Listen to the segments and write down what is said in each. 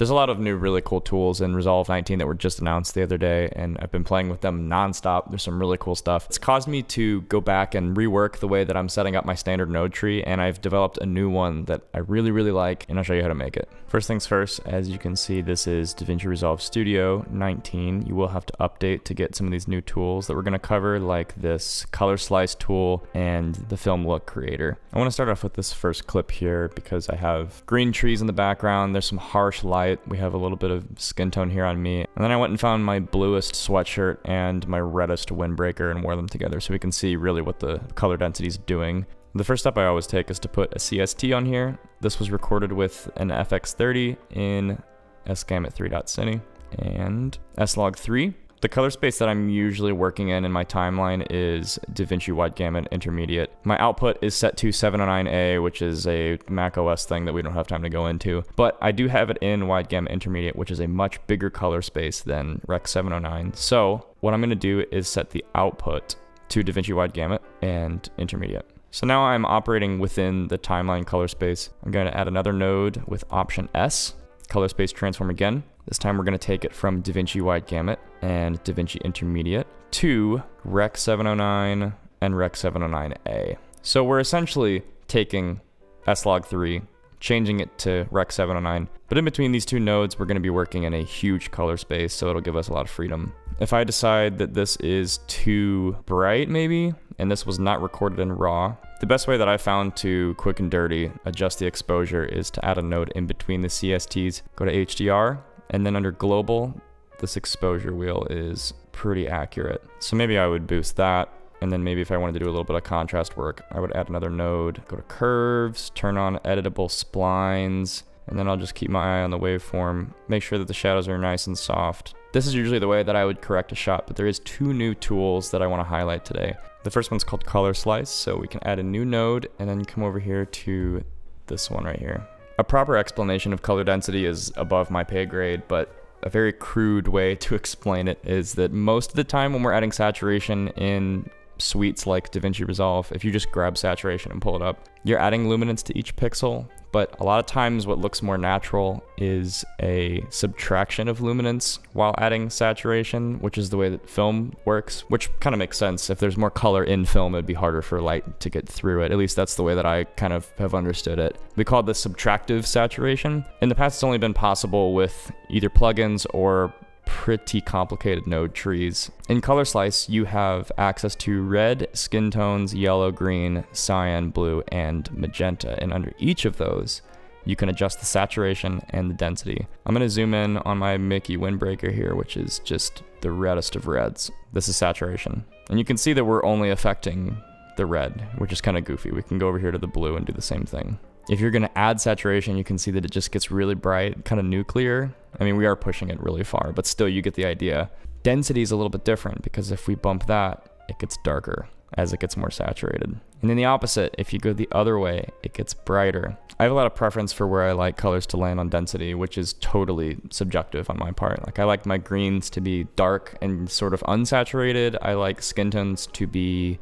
There's a lot of new really cool tools in Resolve 19 that were just announced the other day, and I've been playing with them nonstop. There's some really cool stuff. It's caused me to go back and rework the way that I'm setting up my standard node tree, and I've developed a new one that I really, really like, and I'll show you how to make it. First things first, as you can see, this is DaVinci Resolve Studio 19. You will have to update to get some of these new tools that we're gonna cover, like this Color Slice tool and the Film Look Creator. I wanna start off with this first clip here because I have green trees in the background. There's some harsh light. We have a little bit of skin tone here on me. And then I went and found my bluest sweatshirt and my reddest windbreaker and wore them together so we can see really what the color density is doing. The first step I always take is to put a CST on here. This was recorded with an FX30 in S-Gamut3.cine and S-Log3. The color space that I'm usually working in my timeline is DaVinci Wide Gamut Intermediate. My output is set to 709A, which is a Mac OS thing that we don't have time to go into, but I do have it in Wide Gamut Intermediate, which is a much bigger color space than Rec.709. So what I'm gonna do is set the output to DaVinci Wide Gamut and Intermediate. So now I'm operating within the timeline color space. I'm gonna add another node with Option S, color space transform again. This time we're gonna take it from DaVinci Wide Gamut and DaVinci Intermediate to Rec.709 and Rec.709A. So we're essentially taking S-Log3, changing it to Rec.709, but in between these two nodes, we're gonna be working in a huge color space, so it'll give us a lot of freedom. If I decide that this is too bright maybe, and this was not recorded in RAW, the best way that I found to quick and dirty adjust the exposure is to add a node in between the CSTs, go to HDR, and then under global, this exposure wheel is pretty accurate. So maybe I would boost that. And then maybe if I wanted to do a little bit of contrast work, I would add another node, go to curves, turn on editable splines, and then I'll just keep my eye on the waveform, make sure that the shadows are nice and soft. This is usually the way that I would correct a shot, but there is two new tools that I want to highlight today. The first one's called Color Slice, so we can add a new node and then come over here to this one right here. A proper explanation of color density is above my pay grade, but a very crude way to explain it is that most of the time when we're adding saturation in suites like DaVinci Resolve, if you just grab saturation and pull it up, you're adding luminance to each pixel, but a lot of times what looks more natural is a subtraction of luminance while adding saturation, which is the way that film works, which kind of makes sense. If there's more color in film, it'd be harder for light to get through it. At least that's the way that I kind of have understood it. We call this subtractive saturation. In the past, it's only been possible with either plugins or pretty complicated node trees. In Color Slice, you have access to red, skin tones, yellow, green, cyan, blue, and magenta. And under each of those, you can adjust the saturation and the density. I'm gonna zoom in on my Mickey windbreaker here, which is just the reddest of reds. This is saturation. And you can see that we're only affecting the red, which is kind of goofy. We can go over here to the blue and do the same thing. If you're gonna add saturation, you can see that it just gets really bright, kind of nuclear. I mean, we are pushing it really far, but still you get the idea. Density is a little bit different because if we bump that, it gets darker as it gets more saturated. And then the opposite, if you go the other way, it gets brighter. I have a lot of preference for where I like colors to land on density, which is totally subjective on my part. Like I like my greens to be dark and sort of unsaturated. I like skin tones to be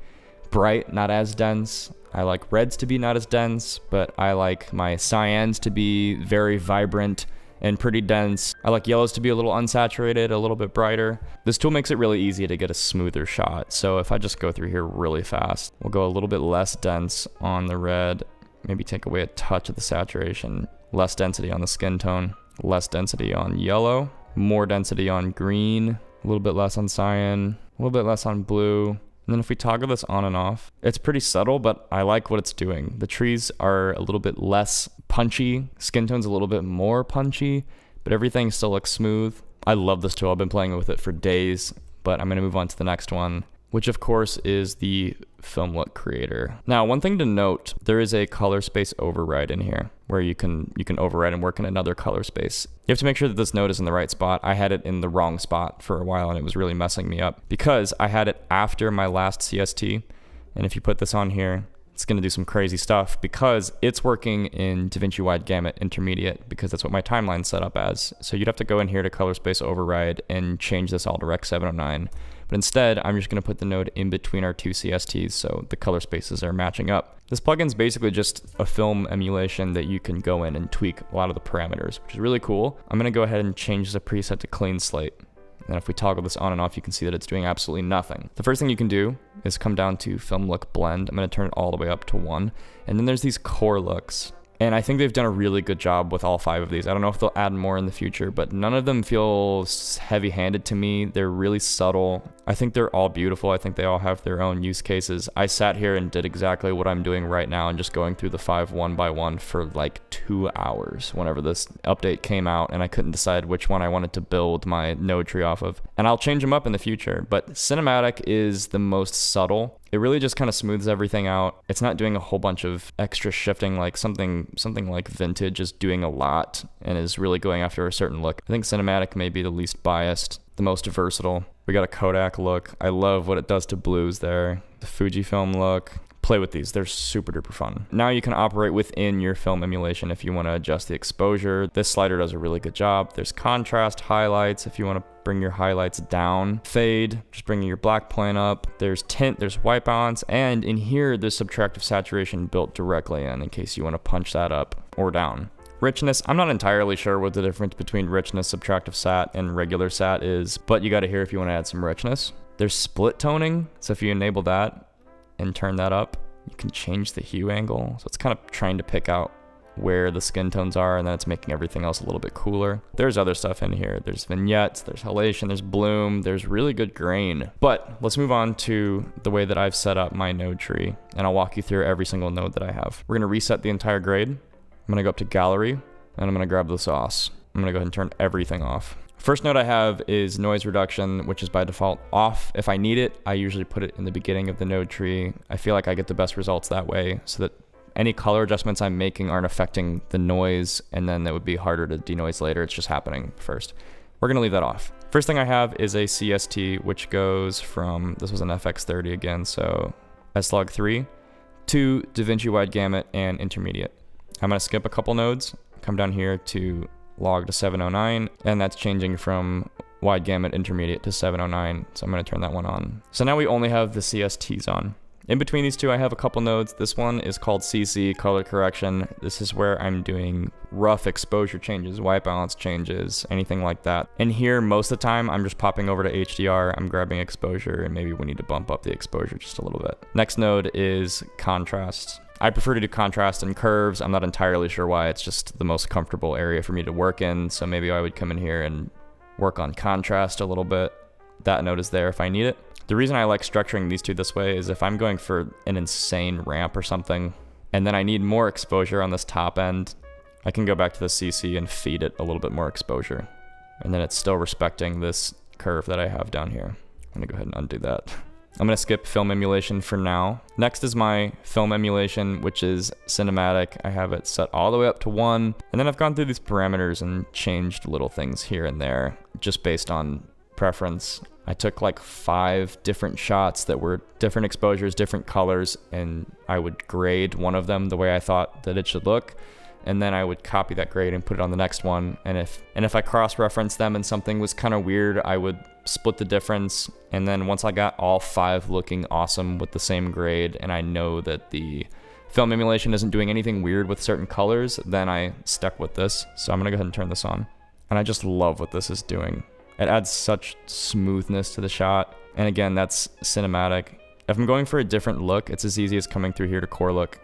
bright, not as dense. I like reds to be not as dense, but I like my cyans to be very vibrant and pretty dense. I like yellows to be a little unsaturated, a little bit brighter. This tool makes it really easy to get a smoother shot. So if I just go through here really fast, we'll go a little bit less dense on the red, maybe take away a touch of the saturation, less density on the skin tone, less density on yellow, more density on green, a little bit less on cyan, a little bit less on blue. And then if we toggle this on and off, it's pretty subtle, but I like what it's doing. The trees are a little bit less punchy, skin tone's a little bit more punchy, but everything still looks smooth. I love this tool, I've been playing with it for days, but I'm gonna move on to the next one, which of course is the Film Look Creator. Now, one thing to note, there is a color space override in here where you can override and work in another color space. You have to make sure that this node is in the right spot. I had it in the wrong spot for a while and it was really messing me up because I had it after my last CST. And if you put this on here, it's gonna do some crazy stuff because it's working in DaVinci Wide Gamut Intermediate because that's what my timeline's set up as. So you'd have to go in here to color space override and change this all to Rec.709. But instead, I'm just gonna put the node in between our two CSTs so the color spaces are matching up. This plugin's basically just a film emulation that you can go in and tweak a lot of the parameters, which is really cool. I'm gonna go ahead and change the preset to clean slate. And if we toggle this on and off, you can see that it's doing absolutely nothing. The first thing you can do is come down to Film Look Blend. I'm gonna turn it all the way up to 1. And then there's these core looks. And I think they've done a really good job with all 5 of these. I don't know if they'll add more in the future, but none of them feel heavy-handed to me. They're really subtle. I think they're all beautiful. I think they all have their own use cases. I sat here and did exactly what I'm doing right now and just going through the 5 one by one for like 2 hours whenever this update came out, and I couldn't decide which one I wanted to build my node tree off of. And I'll change them up in the future, but cinematic is the most subtle. It really just kind of smooths everything out. It's not doing a whole bunch of extra shifting, like something like vintage is doing a lot and is really going after a certain look. I think cinematic may be the least biased, the most versatile. We got a Kodak look. I love what it does to blues there. The Fujifilm look. Play with these, they're super duper fun. Now you can operate within your film emulation if you want to adjust the exposure. This slider does a really good job. There's contrast, highlights, if you want to bring your highlights down. Fade, just bringing your black plane up. There's tint, there's white balance, and in here, there's subtractive saturation built directly in case you want to punch that up or down. Richness, I'm not entirely sure what the difference between richness, subtractive sat, and regular sat is, but you got to hear if you want to add some richness. There's split toning, so if you enable that, and turn that up, you can change the hue angle. So it's kind of trying to pick out where the skin tones are, and then it's making everything else a little bit cooler. There's other stuff in here. There's vignettes, there's halation, there's bloom, there's really good grain. But let's move on to the way that I've set up my node tree, and I'll walk you through every single node that I have. We're gonna reset the entire grade. I'm gonna go up to gallery, and I'm gonna grab the sauce. I'm gonna go ahead and turn everything off. First node I have is noise reduction, which is by default off. If I need it, I usually put it in the beginning of the node tree. I feel like I get the best results that way so that any color adjustments I'm making aren't affecting the noise, and then that would be harder to denoise later. It's just happening first. We're gonna leave that off. First thing I have is a CST, which goes from, this was an FX30 again, so S-Log3 to DaVinci Wide Gamut and Intermediate. I'm gonna skip a couple nodes, come down here to Log to 709, and that's changing from wide gamut intermediate to 709, so I'm going to turn that one on. So now we only have the CSTs on. In between these two I have a couple nodes. This one is called CC, color correction. This is where I'm doing rough exposure changes, white balance changes, anything like that. And here most of the time I'm just popping over to HDR, I'm grabbing exposure, and maybe we need to bump up the exposure just a little bit. Next node is contrast. I prefer to do contrast and curves. I'm not entirely sure why, it's just the most comfortable area for me to work in. So maybe I would come in here and work on contrast a little bit. That node is there if I need it. The reason I like structuring these two this way is if I'm going for an insane ramp or something, and then I need more exposure on this top end, I can go back to the CC and feed it a little bit more exposure. And then it's still respecting this curve that I have down here. I'm gonna go ahead and undo that. I'm gonna skip film emulation for now. Next is my film emulation, which is cinematic. I have it set all the way up to 1. And then I've gone through these parameters and changed little things here and there, just based on preference. I took like 5 different shots that were different exposures, different colors, and I would grade one of them the way I thought that it should look. And then I would copy that grade and put it on the next one. And if I cross-reference them and something was kind of weird, I would split the difference. And then once I got all 5 looking awesome with the same grade, and I know that the film emulation isn't doing anything weird with certain colors, then I stuck with this. So I'm gonna go ahead and turn this on. And I just love what this is doing. It adds such smoothness to the shot. And again, that's cinematic. If I'm going for a different look, it's as easy as coming through here to core look,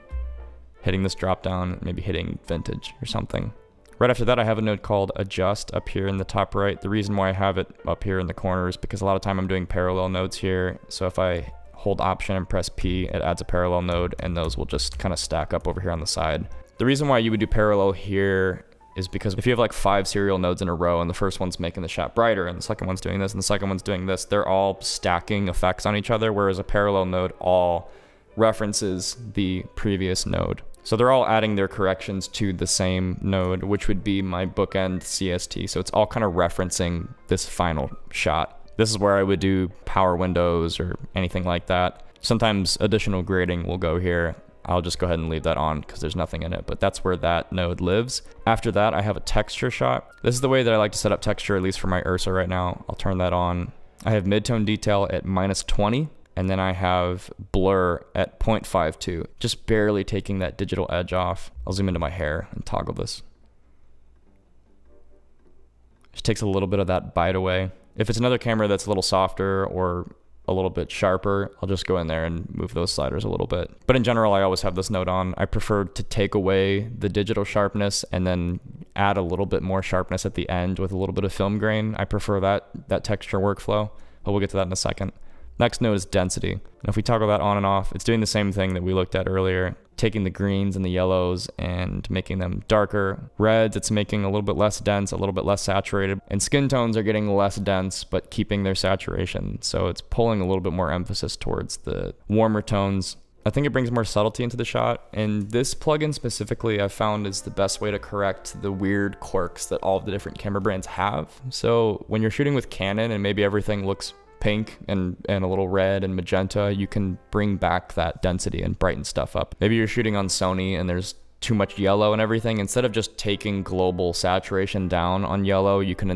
hitting this drop down, maybe hitting vintage or something. Right after that, I have a node called adjust up here in the top right. The reason why I have it up here in the corner is because a lot of time I'm doing parallel nodes here. So if I hold option and press P, it adds a parallel node, and those will just kind of stack up over here on the side. The reason why you would do parallel here is because if you have like 5 serial nodes in a row and the first one's making the shot brighter and the second one's doing this and the second one's doing this, they're all stacking effects on each other, whereas a parallel node all references the previous node. So they're all adding their corrections to the same node, which would be my bookend CST. So it's all kind of referencing this final shot. This is where I would do power windows or anything like that. Sometimes additional grading will go here. I'll just go ahead and leave that on because there's nothing in it, but that's where that node lives. After that, I have a texture shot. This is the way that I like to set up texture, at least for my Ursa right now. I'll turn that on. I have mid-tone detail at -20. and then I have blur at 0.52, just barely taking that digital edge off. I'll zoom into my hair and toggle this. Just takes a little bit of that bite away. If it's another camera that's a little softer or a little bit sharper, I'll just go in there and move those sliders a little bit. But in general, I always have this note on. I prefer to take away the digital sharpness and then add a little bit more sharpness at the end with a little bit of film grain. I prefer that texture workflow, but we'll get to that in a second. Next note is density. And if we toggle that on and off, it's doing the same thing that we looked at earlier, taking the greens and the yellows and making them darker. Reds, it's making a little bit less dense, a little bit less saturated. And skin tones are getting less dense, but keeping their saturation. So it's pulling a little bit more emphasis towards the warmer tones. I think it brings more subtlety into the shot. And this plugin specifically I've found is the best way to correct the weird quirks that all of the different camera brands have. So when you're shooting with Canon and maybe everything looks pink and a little red and magenta, you can bring back that density and brighten stuff up. Maybe you're shooting on Sony and there's too much yellow and everything. Instead of just taking global saturation down on yellow, you can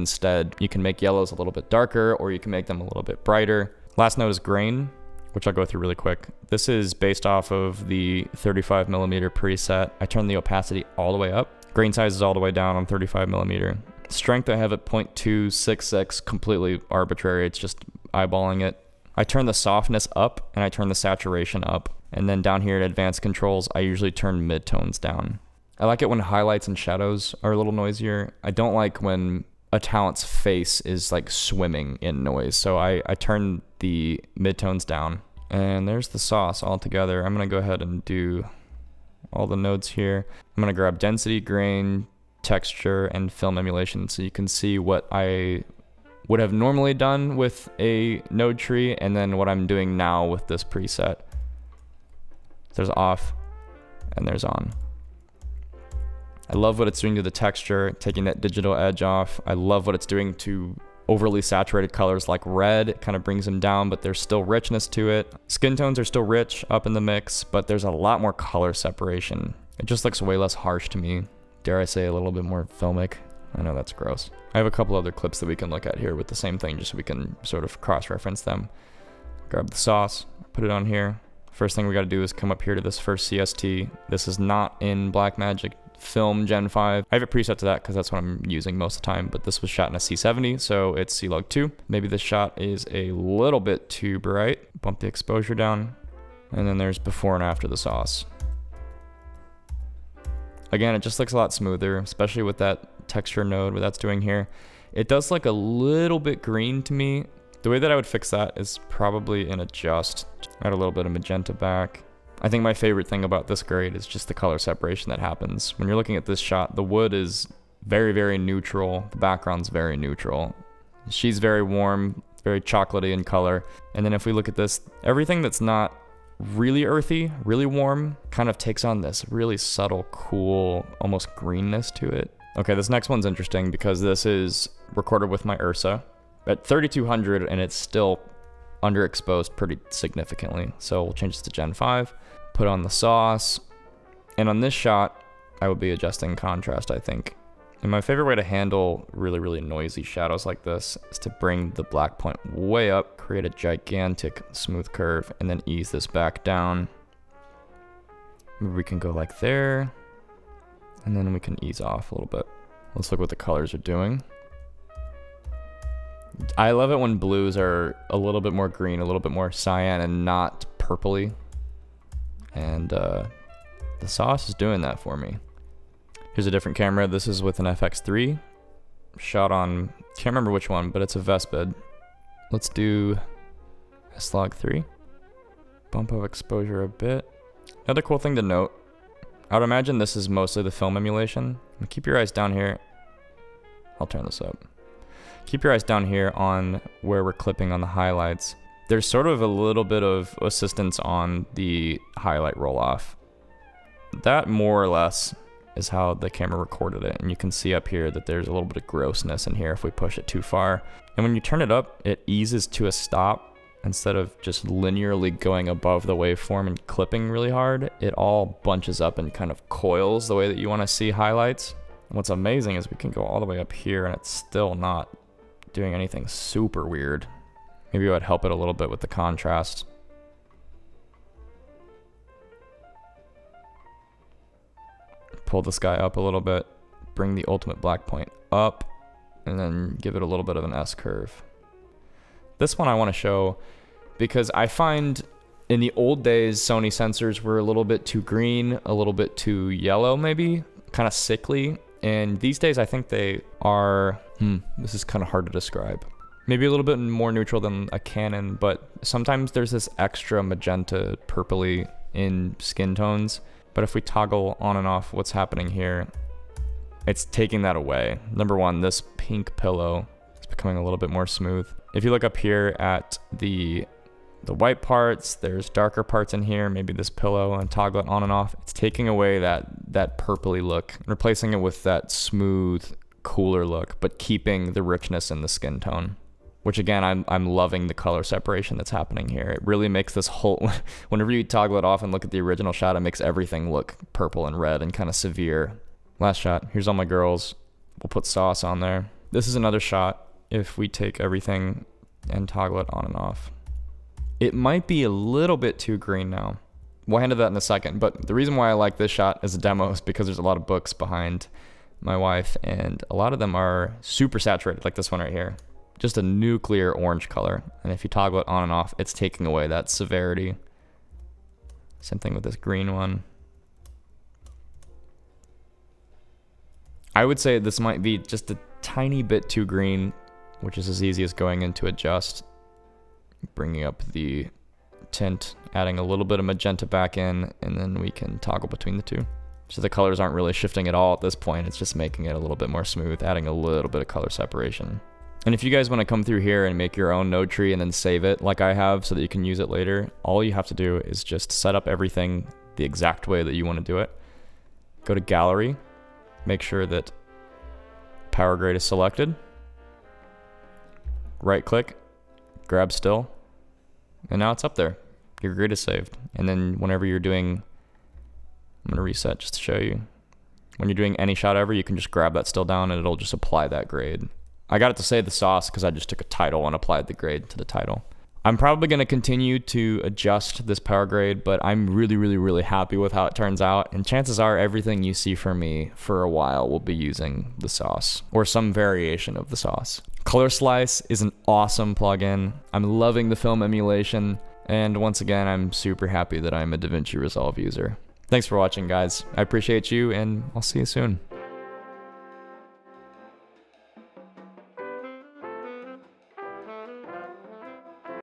make yellows a little bit darker, or you can make them a little bit brighter. Last note is grain, which I'll go through really quick. This is based off of the 35mm preset. I turn the opacity all the way up. Grain size is all the way down on 35mm. Strength I have at 0.266, completely arbitrary. It's just eyeballing it. I turn the softness up and I turn the saturation up. And then down here at advanced controls, I usually turn midtones down. I like it when highlights and shadows are a little noisier. I don't like when a talent's face is like swimming in noise. So I turn the midtones down. And there's the sauce all together. I'm going to go ahead and do all the nodes here. I'm going to grab density, grain, texture, and film emulation, so you can see what I would have normally done with a node tree and then what I'm doing now with this preset. There's off and there's on. I love what it's doing to the texture, taking that digital edge off. I love what it's doing to overly saturated colors like red. It kind of brings them down, but there's still richness to it. Skin tones are still rich up in the mix, but there's a lot more color separation. It just looks way less harsh to me. Dare I say a little bit more filmic. I know that's gross. I have a couple other clips that we can look at here with the same thing, just so we can sort of cross-reference them. Grab the sauce, put it on here. First thing we got to do is come up here to this first CST. This is not in Blackmagic Film Gen 5. I have it preset to that because that's what I'm using most of the time, but this was shot in a C70, so it's C-Log 2. Maybe this shot is a little bit too bright. Bump the exposure down, and then there's before and after the sauce. Again, it just looks a lot smoother, especially with that texture node, what that's doing here. It does look a little bit green to me. The way that I would fix that is probably in adjust. Add a little bit of magenta back. I think my favorite thing about this grade is just the color separation that happens. When you're looking at this shot, the wood is very, very neutral. The background's very neutral. She's very warm, very chocolatey in color. And then if we look at this, everything that's not really earthy, really warm, kind of takes on this really subtle, cool, almost greenness to it. Okay, this next one's interesting because this is recorded with my Ursa at 3200 and it's still underexposed pretty significantly. So we'll change this to Gen 5, put on the sauce, and on this shot, I would be adjusting contrast, I think. And my favorite way to handle really, really noisy shadows like this is to bring the black point way up, create a gigantic smooth curve, and then ease this back down. Maybe we can go like there, and then we can ease off a little bit. Let's look what the colors are doing. I love it when blues are a little bit more green, a little bit more cyan, and not purpley. And the sauce is doing that for me. Here's a different camera. This is with an FX3 shot on, can't remember which one, but it's a Vespid. Let's do S-Log3. Bump up exposure a bit. Another cool thing to note, I would imagine this is mostly the film emulation. Keep your eyes down here. I'll turn this up. Keep your eyes down here on where we're clipping on the highlights. There's sort of a little bit of assistance on the highlight roll off. That more or less is how the camera recorded it. And you can see up here that there's a little bit of grossness in here if we push it too far. And when you turn it up, it eases to a stop instead of just linearly going above the waveform and clipping really hard. It all bunches up and kind of coils the way that you want to see highlights. And what's amazing is we can go all the way up here and it's still not doing anything super weird. Maybe I would help it a little bit with the contrast. pull this guy up a little bit, bring the ultimate black point up, and then give it a little bit of an S curve. This one I want to show because I find in the old days, Sony sensors were a little bit too green, a little bit too yellow maybe, kind of sickly. And these days I think they are, this is kind of hard to describe. Maybe a little bit more neutral than a Canon, but sometimes there's this extra magenta, purpley in skin tones. But if we toggle on and off what's happening here, it's taking that away. Number one, this pink pillow is becoming a little bit more smooth. If you look up here at the white parts, there's darker parts in here, maybe this pillow, and toggle it on and off. It's taking away that purpley look, replacing it with that smooth, cooler look, but keeping the richness in the skin tone. Which again, I'm loving the color separation that's happening here. It really makes this whole, whenever you toggle it off and look at the original shot, it makes everything look purple and red and kind of severe. Last shot, here's all my girls. We'll put sauce on there. This is another shot. If we take everything and toggle it on and off. It might be a little bit too green now. We'll handle that in a second, but the reason why I like this shot as a demo is because there's a lot of books behind my wife and a lot of them are super saturated, like this one right here. Just a nuclear orange color. And if you toggle it on and off, it's taking away that severity. Same thing with this green one. I would say this might be just a tiny bit too green, which is as easy as going into adjust, bringing up the tint, adding a little bit of magenta back in, and then we can toggle between the two. So the colors aren't really shifting at all at this point. It's just making it a little bit more smooth, adding a little bit of color separation. And if you guys want to come through here and make your own node tree and then save it like I have so that you can use it later, all you have to do is just set up everything the exact way that you want to do it. Go to gallery, make sure that PowerGrade is selected, right click, grab still, and now it's up there. Your grid is saved. And then whenever you're doing, I'm gonna reset just to show you. When you're doing any shot ever, you can just grab that still down and it'll just apply that grade. I got it to say the sauce because I just took a title and applied the grade to the title. I'm probably going to continue to adjust this power grade, but I'm really, really, really happy with how it turns out. And chances are everything you see from me for a while will be using the sauce or some variation of the sauce. Color Slice is an awesome plugin. I'm loving the film emulation. And once again, I'm super happy that I'm a DaVinci Resolve user. Thanks for watching, guys. I appreciate you and I'll see you soon.